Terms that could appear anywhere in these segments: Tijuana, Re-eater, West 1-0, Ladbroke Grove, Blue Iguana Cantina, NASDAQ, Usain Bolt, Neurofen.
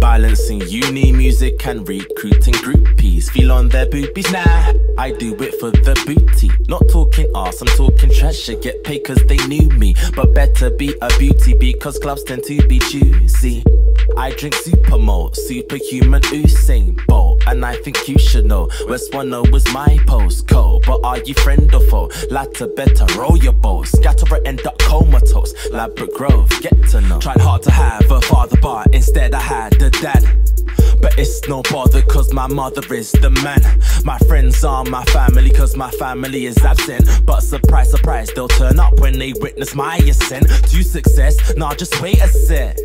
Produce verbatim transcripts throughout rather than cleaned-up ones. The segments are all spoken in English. Balancing uni, music and recruiting groupies. Feel on their boobies, nah, I do it for the booty. Not talking arse, I'm talking treasure. Get paid cause they knew me, but better be a beauty because clubs tend to be juicy. I drink super malt, superhuman Usain Bolt, and I think you should know West one oh was my postcode. But are you friend or foe? Latter better roll your balls, scatter and end up comatose. Ladbroke Grove, get to know. Tried hard to have a father, but instead I had a dad. But it's no bother cause my mother is the man. My friends are my family cause my family is absent. But surprise, surprise, they'll turn up when they witness my ascent to success. Nah, just wait a sec.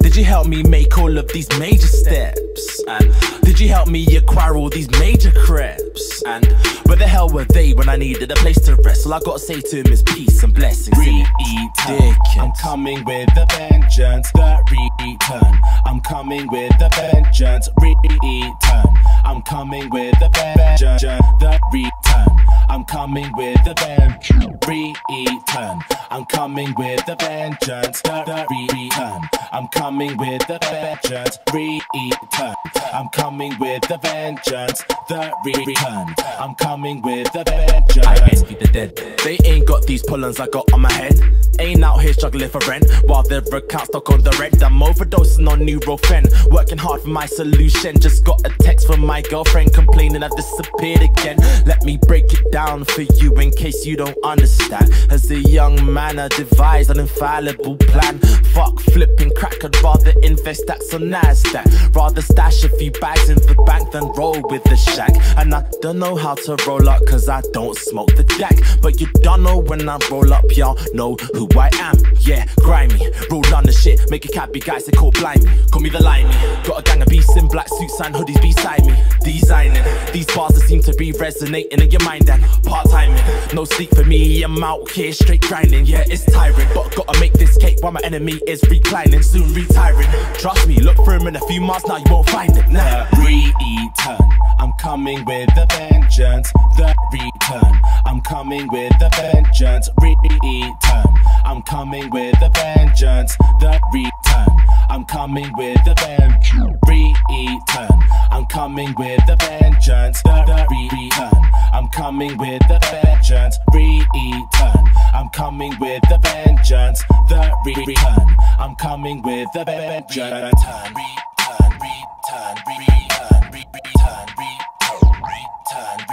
Did you help me make all of these major steps? And did you help me acquire all these major crepes? And where the hell were they when I needed a place to rest? All I gotta say to him is peace and blessings. Re-eater, I'm coming with a vengeance. The return, I'm coming with a vengeance. Re-eater, I'm coming with a vengeance. The return, I'm coming with a vengeance. Re-eater, I'm coming with a vengeance. The return, I'm coming with the vengeance. Re-eater, I'm coming with the vengeance. The return, I'm coming with the vengeance. I rescue the dead. They ain't got these pullings I got on my head. Ain't out here struggling for rent while their account stuck on the red. I'm overdosing on Neurofen, working hard for my solution. Just got a text from my girlfriend complaining I've disappeared again. Let me break it down for you in case you don't understand. As a young man I devised an infallible plan. Fuck flipping crack, I'd rather invest stacks on NASDAQ. Rather stash a few bags in the bank than roll with the shack. And I don't know how to roll up cause I don't smoke the jack. But you don't know when I roll up, y'all know who I am. Yeah, grimy, roll on the shit, make it cabbie guys, they call blimey. Call me the limey, got a gang of beasts in black suits and hoodies beside me. Designing, these bars that seem to be resonating in your mind and part-timing. No sleep for me, I'm out here straight grinding. Yeah, it's tiring, but gotta make this cake while my enemy is reclining. Soon retiring, trust me, look for him in a few months, now you won't find it. Now the return, I'm coming with a vengeance. The return, I'm coming with a vengeance. Return, I'm coming with a vengeance. The return, I'm coming with a vengeance. Return, I'm coming with a vengeance. The return, I'm coming with a vengeance. Return, I'm coming with a vengeance. The return, I'm coming with the vengeance. Return, return, return, return, return, return, return,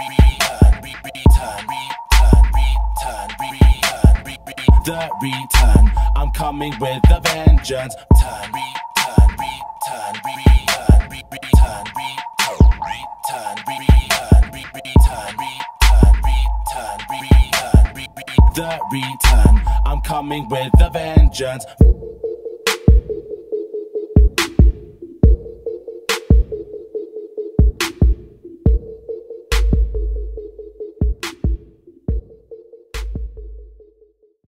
return, return, return, return, the return. I'm coming with the vengeance. Return, return, return, return, return, return, return, return, return, return, the return. I'm coming with the vengeance.